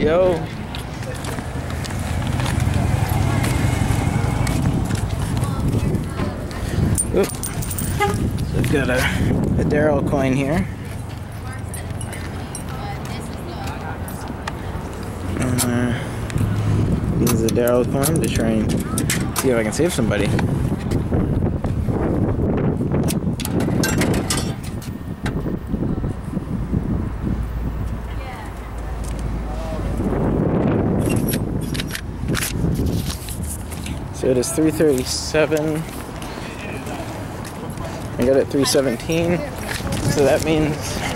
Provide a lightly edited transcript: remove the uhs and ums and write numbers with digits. Yo. Oop. So we've got a Darrow coin here. And this is a Darrow coin to try and see if I can save somebody. So it is 337. I got it 317. So that means